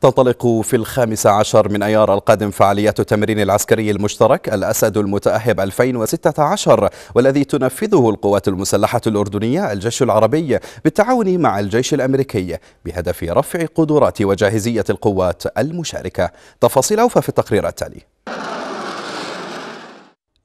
تنطلق في 15 من أيار القادم فعاليات التمرين العسكري المشترك الأسد المتأهب 2016، والذي تنفذه القوات المسلحة الأردنية الجيش العربي بالتعاون مع الجيش الأمريكي بهدف رفع قدرات وجاهزية القوات المشاركة. تفاصيل أوفى في التقرير التالي.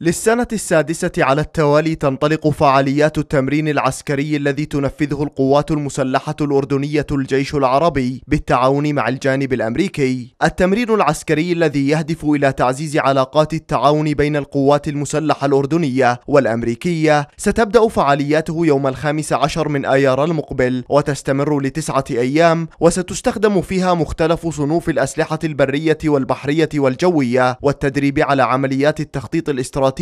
للسنة السادسة على التوالي تنطلق فعاليات التمرين العسكري الذي تنفذه القوات المسلحة الأردنية الجيش العربي بالتعاون مع الجانب الأمريكي. التمرين العسكري الذي يهدف إلى تعزيز علاقات التعاون بين القوات المسلحة الأردنية والأمريكية ستبدأ فعالياته يوم 15 من آيار المقبل وتستمر ل9 أيام، وستستخدم فيها مختلف صنوف الأسلحة البرية والبحرية والجوية والتدريب على عمليات التخطيط الاستراتيجي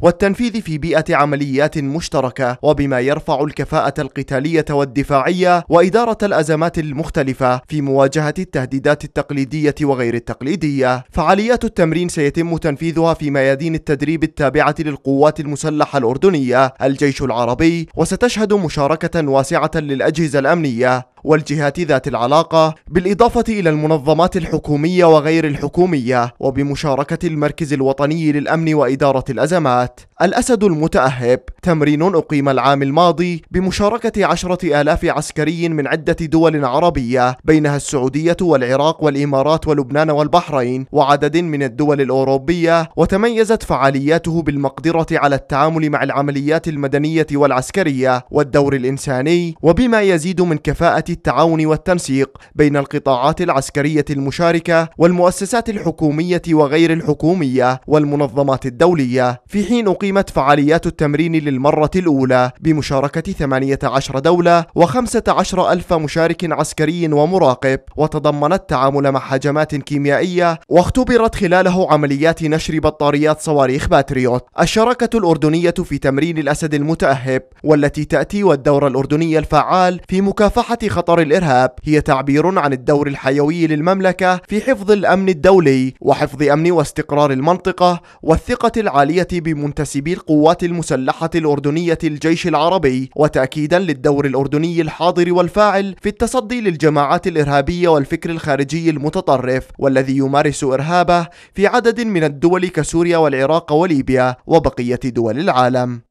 والتنفيذ في بيئة عمليات مشتركة، وبما يرفع الكفاءة القتالية والدفاعية وإدارة الأزمات المختلفة في مواجهة التهديدات التقليدية وغير التقليدية. فعاليات التمرين سيتم تنفيذها في ميادين التدريب التابعة للقوات المسلحة الأردنية الجيش العربي، وستشهد مشاركة واسعة للأجهزة الأمنية والجهات ذات العلاقة، بالإضافة إلى المنظمات الحكومية وغير الحكومية، وبمشاركة المركز الوطني للأمن وإدارة الأزمات. الأسد المتأهب تمرين أقيم العام الماضي بمشاركة 10,000 عسكري من عدة دول عربية بينها السعودية والعراق والإمارات ولبنان والبحرين وعدد من الدول الأوروبية، وتميزت فعالياته بالمقدرة على التعامل مع العمليات المدنية والعسكرية والدور الإنساني، وبما يزيد من كفاءة التعاون والتنسيق بين القطاعات العسكرية المشاركة والمؤسسات الحكومية وغير الحكومية والمنظمات الدولية. في حين أقيمت فعاليات التمرين للمرة الأولى بمشاركة 18 دولة و15,000 مشارك عسكري ومراقب، وتضمنت التعامل مع هجمات كيميائية، واختبرت خلاله عمليات نشر بطاريات صواريخ باتريوت. الشراكة الأردنية في تمرين الأسد المتأهب والتي تأتي والدور الأردني الفعال في مكافحة خطر الإرهاب هي تعبير عن الدور الحيوي للمملكة في حفظ الأمن الدولي وحفظ أمن واستقرار المنطقة والثقة العالية بمنتسبي القوات المسلحة الأردنية الجيش العربي، وتأكيدا للدور الأردني الحاضر والفاعل في التصدي للجماعات الإرهابية والفكر الخارجي المتطرف والذي يمارس إرهابه في عدد من الدول كسوريا والعراق وليبيا وبقية دول العالم.